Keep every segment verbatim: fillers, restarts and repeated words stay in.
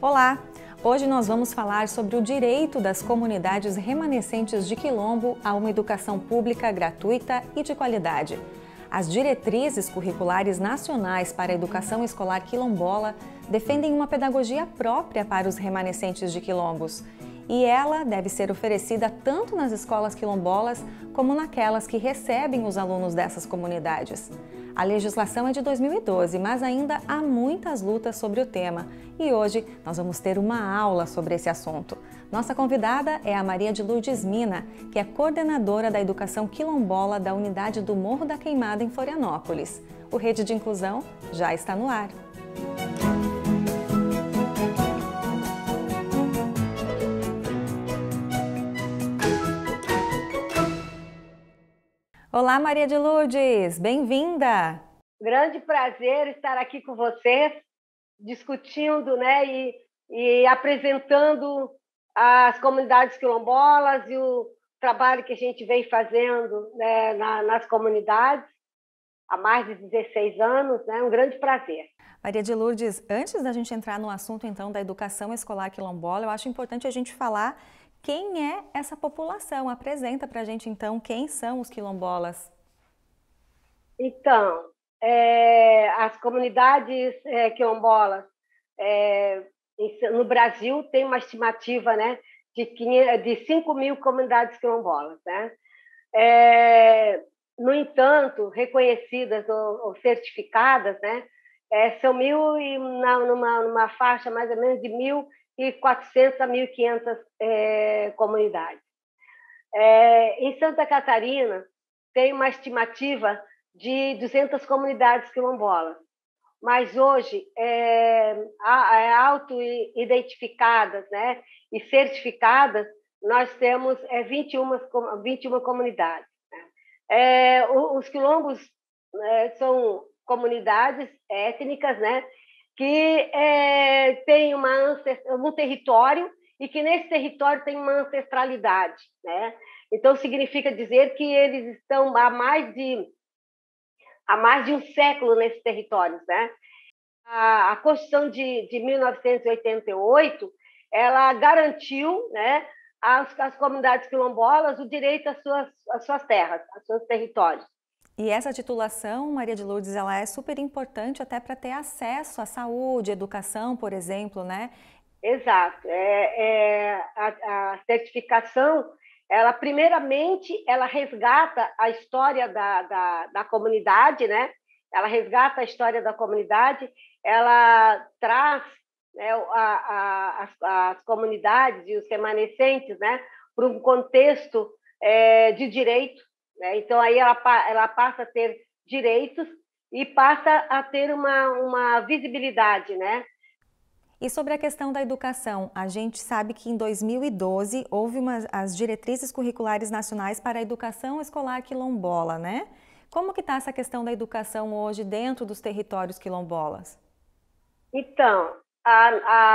Olá! Hoje nós vamos falar sobre o direito das comunidades remanescentes de Quilombo a uma educação pública gratuita e de qualidade. As diretrizes curriculares nacionais para a educação escolar quilombola defendem uma pedagogia própria para os remanescentes de quilombos, e ela deve ser oferecida tanto nas escolas quilombolas como naquelas que recebem os alunos dessas comunidades. A legislação é de dois mil e doze, mas ainda há muitas lutas sobre o tema, e hoje nós vamos ter uma aula sobre esse assunto. Nossa convidada é a Maria de Lourdes Mina, que é coordenadora da Educação Quilombola da Unidade do Morro da Queimada em Florianópolis. O Rede de Inclusão já está no ar. Olá, Maria de Lourdes, bem-vinda! Grande prazer estar aqui com vocês, discutindo, né, e, e apresentando as comunidades quilombolas e o trabalho que a gente vem fazendo, né, na, nas comunidades há mais de dezesseis anos, né, um grande prazer. Maria de Lourdes, antes da gente entrar no assunto então da educação escolar quilombola, eu acho importante a gente falar quem é essa população? Apresenta para a gente, então, quem são os quilombolas. Então, é, as comunidades é, quilombolas é, no Brasil tem uma estimativa, né, de, de cinco mil comunidades quilombolas. Né? É, no entanto, reconhecidas ou, ou certificadas, né, é, são mil e na, numa, numa faixa mais ou menos de mil e quatrocentas a mil e quinhentas é, comunidades. É, em Santa Catarina, tem uma estimativa de duzentas comunidades quilombolas, mas hoje é, é auto-identificadas, né, e certificadas, nós temos é, vinte e uma comunidades. Né? É, os quilombos é, são comunidades étnicas, né, que é, tem uma, um território e que nesse território tem uma ancestralidade. Né? Então, significa dizer que eles estão há mais de, há mais de um século nesses territórios. Né? A, a Constituição de, de mil novecentos e oitenta e oito ela garantiu, né, às, às comunidades quilombolas o direito às suas, às suas terras, aos seus territórios. E essa titulação, Maria de Lourdes, ela é super importante até para ter acesso à saúde, educação, por exemplo, né? Exato. É, é, a, a certificação, ela primeiramente, ela resgata a história da, da, da comunidade, né? Ela resgata a história da comunidade, ela traz, né, a, a, as, as comunidades e os remanescentes, né, para um contexto é, de direito. Então, aí ela, ela passa a ter direitos e passa a ter uma, uma visibilidade, né? E sobre a questão da educação, a gente sabe que em dois mil e doze houve umas, as diretrizes curriculares nacionais para a educação escolar quilombola, né? Como que está essa questão da educação hoje dentro dos territórios quilombolas? Então, a,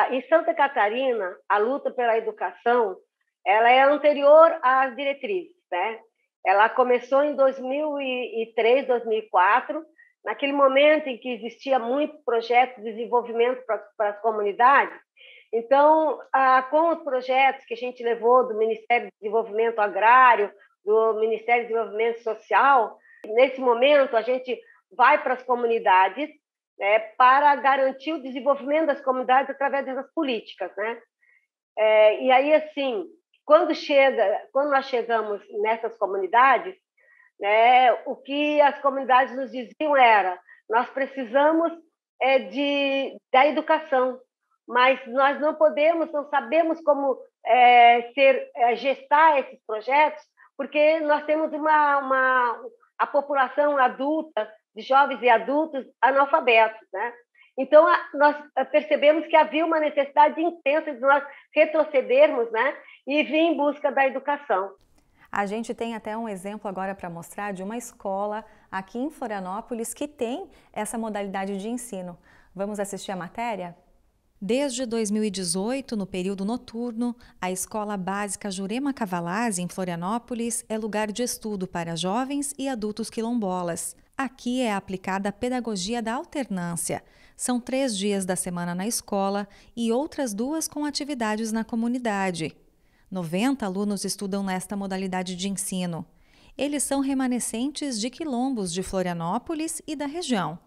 a, em Santa Catarina, a luta pela educação, ela é anterior às diretrizes, né? Ela começou em dois mil e três, dois mil e quatro, naquele momento em que existia muito projeto de desenvolvimento para, para as comunidades. Então, ah, com os projetos que a gente levou do Ministério do Desenvolvimento Agrário, do Ministério do Desenvolvimento Social, nesse momento a gente vai para as comunidades, né, para garantir o desenvolvimento das comunidades através dessas políticas. Né? É, e aí, assim... Quando, chega, quando nós chegamos nessas comunidades, né, o que as comunidades nos diziam era nós precisamos é, de, da educação, mas nós não podemos, não sabemos como é, ser, é, gestar esses projetos, porque nós temos uma, uma, a população adulta, de jovens e adultos, analfabetos, né? Então, nós percebemos que havia uma necessidade intensa de nós retrocedermos, né, e vir em busca da educação. A gente tem até um exemplo agora para mostrar de uma escola aqui em Florianópolis que tem essa modalidade de ensino. Vamos assistir a matéria? Desde dois mil e dezoito, no período noturno, a Escola Básica Jurema Cavalaz, em Florianópolis, é lugar de estudo para jovens e adultos quilombolas. Aqui é aplicada a pedagogia da alternância. São três dias da semana na escola e outras duas com atividades na comunidade. noventa alunos estudam nesta modalidade de ensino. Eles são remanescentes de quilombos de Florianópolis e da região.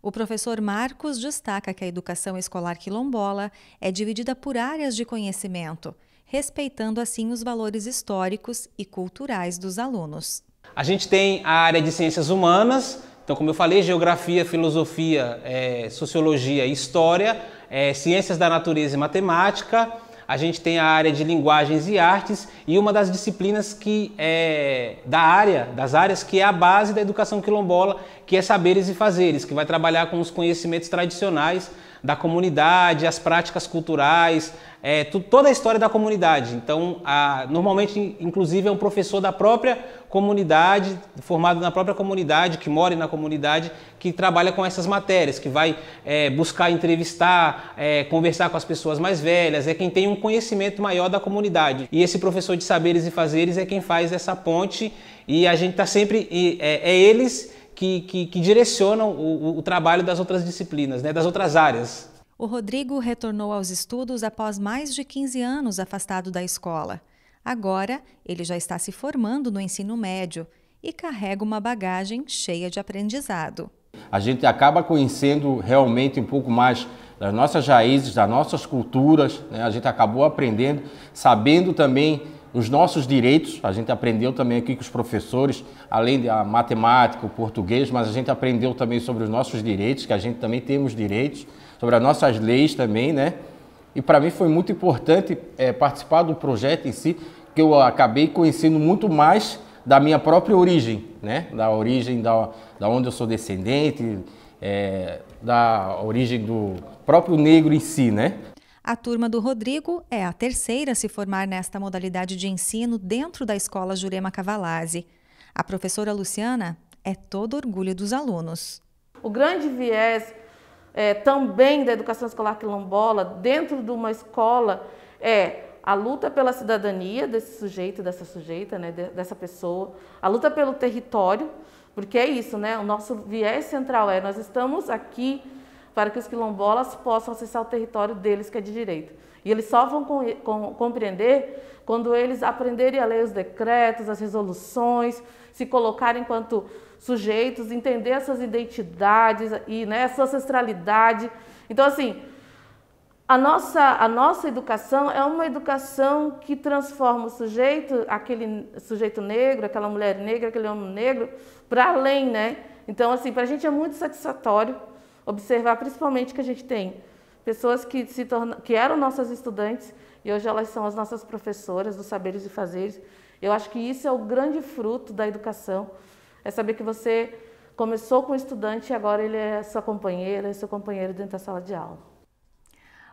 O professor Marcos destaca que a educação escolar quilombola é dividida por áreas de conhecimento, respeitando assim os valores históricos e culturais dos alunos. A gente tem a área de ciências humanas, então como eu falei, geografia, filosofia, é, sociologia e história, é, ciências da natureza e matemática. A gente tem a área de linguagens e artes, e uma das disciplinas que é da área, das áreas que é a base da educação quilombola, que é saberes e fazeres, que vai trabalhar com os conhecimentos tradicionais da comunidade, as práticas culturais, é, toda a história da comunidade. Então, a, normalmente, inclusive, é um professor da própria comunidade, formado na própria comunidade, que mora na comunidade, que trabalha com essas matérias, que vai é, buscar entrevistar, é, conversar com as pessoas mais velhas, é quem tem um conhecimento maior da comunidade. E esse professor de saberes e fazeres é quem faz essa ponte, e a gente está sempre... E, é, é eles... Que, que, que direcionam o, o trabalho das outras disciplinas, né, das outras áreas. O Rodrigo retornou aos estudos após mais de quinze anos afastado da escola. Agora, ele já está se formando no ensino médio e carrega uma bagagem cheia de aprendizado. A gente acaba conhecendo realmente um pouco mais das nossas raízes, das nossas culturas, né? A gente acabou aprendendo, sabendo também os nossos direitos. A gente aprendeu também aqui com os professores, além da matemática, o português, mas a gente aprendeu também sobre os nossos direitos, que a gente também temos direitos, sobre as nossas leis também, né? E para mim foi muito importante é, participar do projeto em si, que eu acabei conhecendo muito mais da minha própria origem, né? Da origem da, da onde eu sou descendente, é, da origem do próprio negro em si, né? A turma do Rodrigo é a terceira a se formar nesta modalidade de ensino dentro da escola Jurema Cavalaz. A professora Luciana é todo orgulho dos alunos. O grande viés é, também da educação escolar quilombola dentro de uma escola é a luta pela cidadania desse sujeito, dessa sujeita, né, dessa pessoa, a luta pelo território, porque é isso, né? O nosso viés central é nós estamos aqui para que os quilombolas possam acessar o território deles, que é de direito. E eles só vão compreender quando eles aprenderem a ler os decretos, as resoluções, se colocarem enquanto sujeitos, entender essas identidades e né, essa ancestralidade. Então, assim, a nossa, a nossa educação é uma educação que transforma o sujeito, aquele sujeito negro, aquela mulher negra, aquele homem negro, para além, né? Então, assim, para a gente é muito satisfatório observar principalmente que a gente tem pessoas que, se torna, que eram nossas estudantes e hoje elas são as nossas professoras dos saberes e fazeres. Eu acho que isso é o grande fruto da educação, é saber que você começou com o estudante e agora ele é sua companheira, é seu companheiro dentro da sala de aula.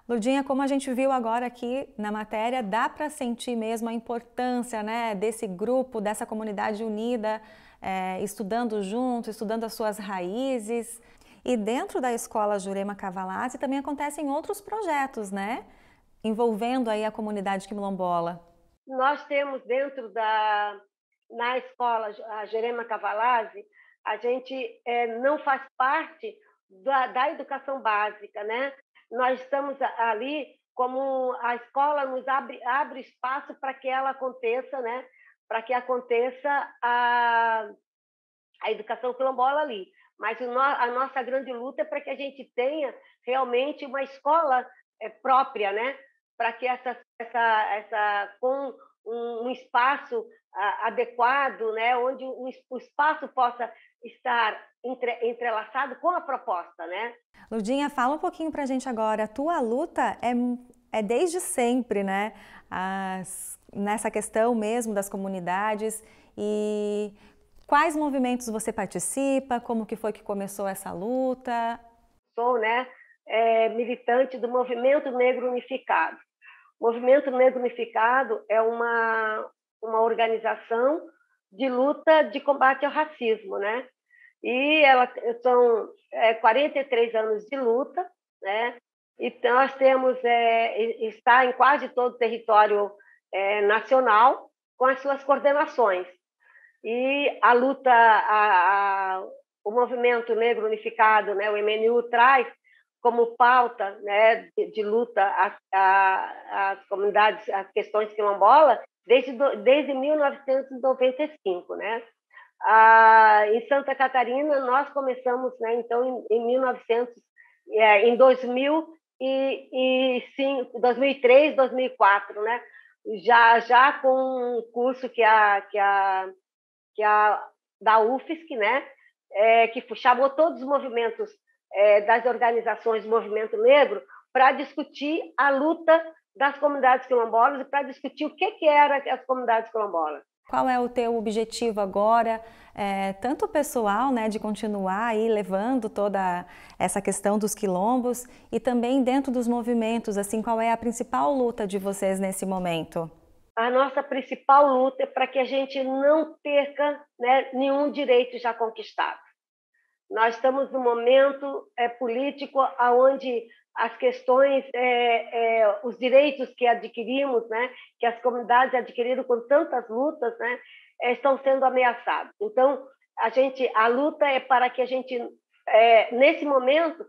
Ludinha, como a gente viu agora aqui na matéria, dá para sentir mesmo a importância, né, desse grupo, dessa comunidade unida, é, estudando junto, estudando as suas raízes. E dentro da escola Jurema Cavalaz também acontecem outros projetos, né? Envolvendo aí a comunidade quilombola. Nós temos dentro da na escola a Jurema Cavalaz, a gente é, não faz parte da, da educação básica, né? Nós estamos ali como a escola nos abre abre espaço para que ela aconteça, né? Para que aconteça a a educação quilombola ali. Mas a nossa grande luta é para que a gente tenha realmente uma escola própria, né? Para que essa, essa, essa, com um espaço adequado, né? Onde o espaço possa estar entre, entrelaçado com a proposta, né? Ludinha, fala um pouquinho para a gente agora. A tua luta é, é desde sempre, né? As, nessa questão mesmo das comunidades e... Quais movimentos você participa? Como que foi que começou essa luta? Sou né, é, militante do Movimento Negro Unificado. O Movimento Negro Unificado é uma, uma organização de luta de combate ao racismo, né? E ela, são é, quarenta e três anos de luta, né? E nós temos, é, está em quase todo o território é, nacional com as suas coordenações. E a luta, a, a, o Movimento Negro Unificado, né, o M N U, traz como pauta, né, de, de luta às comunidades, às questões quilombolas, desde, desde mil novecentos e noventa e cinco, né? Ah, em Santa Catarina, nós começamos, né, então, em, em mil e novecentos, é, em dois mil e cinco, dois mil e três, dois mil e quatro, né? Já, já com um curso que a, que a, que a, da U F S C, né? É, que chamou todos os movimentos é, das organizações do movimento negro para discutir a luta das comunidades quilombolas e para discutir o que, que eram as comunidades quilombolas. Qual é o teu objetivo agora, é, tanto pessoal, né, de continuar aí levando toda essa questão dos quilombos e também dentro dos movimentos, assim, qual é a principal luta de vocês nesse momento? A nossa principal luta é para que a gente não perca, né, nenhum direito já conquistado. Nós estamos num momento é, político onde as questões, é, é, os direitos que adquirimos, né, que as comunidades adquiriram com tantas lutas, né, estão sendo ameaçados. Então, a gente, a luta é para que a gente, é, nesse momento,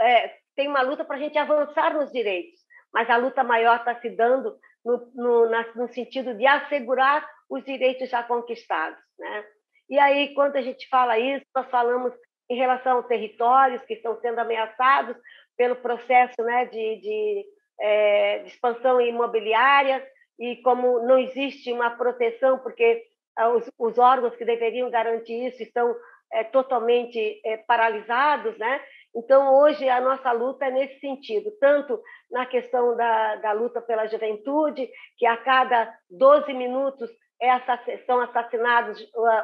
é, tem uma luta para a gente avançar nos direitos, mas a luta maior está se dando no, no, na, no sentido de assegurar os direitos já conquistados, né? E aí, quando a gente fala isso, nós falamos em relação aos territórios que estão sendo ameaçados pelo processo, né, de, de, é, de expansão imobiliária, e como não existe uma proteção, porque os, os órgãos que deveriam garantir isso estão é, totalmente é, paralisados, né? Então, hoje, a nossa luta é nesse sentido, tanto na questão da, da luta pela juventude, que a cada doze minutos é assass- são assassinados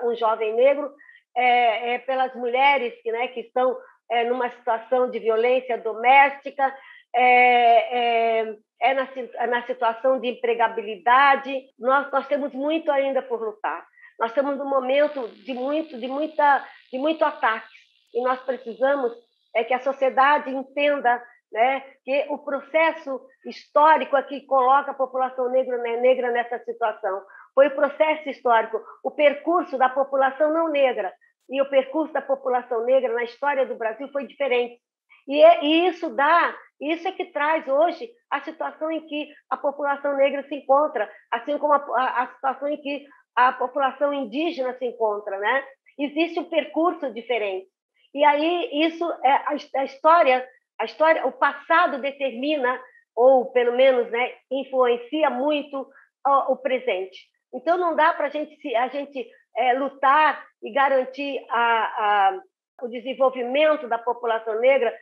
um jovem negro, é, é pelas mulheres que, né, que estão é, numa situação de violência doméstica, é, é, é na, na situação de empregabilidade. Nós, nós temos muito ainda por lutar. Nós estamos num momento de muito, de muita, de muito ataque, e nós precisamos é que a sociedade entenda, né, que o processo histórico é que coloca a população negra, né, negra nessa situação. Foi o processo histórico, o percurso da população não negra e o percurso da população negra na história do Brasil foi diferente. E, é, e isso dá, isso é que traz hoje a situação em que a população negra se encontra, assim como a, a, a situação em que a população indígena se encontra, né? Existe um percurso diferente. E aí isso é a história, a história, o passado determina ou pelo menos, né, influencia muito o, o presente. Então não dá para a gente a gente é, lutar e garantir a, a, o desenvolvimento da população negra,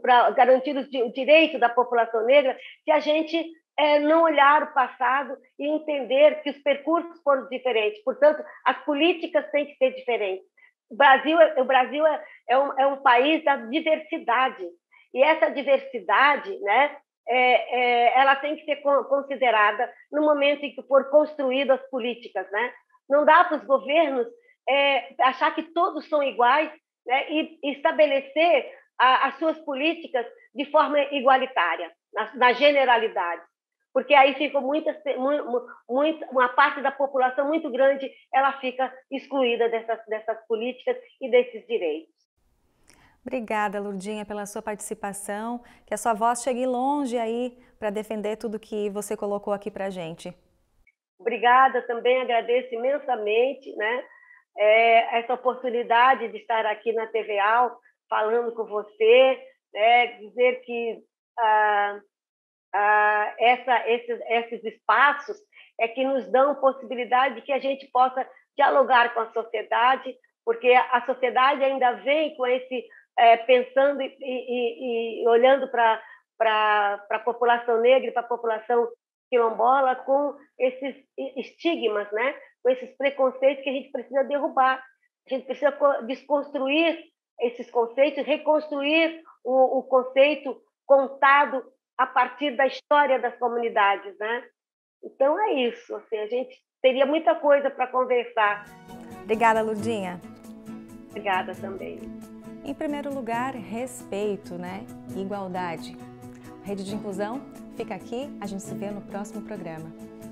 para garantir o direito da população negra, se a gente é, não olhar o passado e entender que os percursos foram diferentes. Portanto, as políticas têm que ser diferentes. O Brasil, o Brasil é, é, um, é um país da diversidade, e essa diversidade, né, é, é, ela tem que ser considerada no momento em que for construídas as políticas, né? Não dá para os governos é, achar que todos são iguais, né, e estabelecer a, as suas políticas de forma igualitária, na, na generalidade, porque aí fica muitas, muito, uma parte da população muito grande, ela fica excluída dessas, dessas políticas e desses direitos. Obrigada, Lurdinha, pela sua participação, que a sua voz chegue longe aí para defender tudo que você colocou aqui para a gente. Obrigada, também agradeço imensamente, né, é, essa oportunidade de estar aqui na T V A L falando com você, né, dizer que... Ah, Ah, essa, esses, esses espaços é que nos dão possibilidade de que a gente possa dialogar com a sociedade, porque a sociedade ainda vem com esse é, pensando e, e, e olhando para a população negra e para a população quilombola com esses estigmas, né? Com esses preconceitos que a gente precisa derrubar. A gente precisa desconstruir esses conceitos, reconstruir o, o conceito contado a partir da história das comunidades, né? Então é isso, assim, a gente teria muita coisa para conversar. Obrigada, Lurdinha. Obrigada também. Em primeiro lugar, respeito, né? Igualdade. Rede de Inclusão fica aqui, a gente se vê no próximo programa.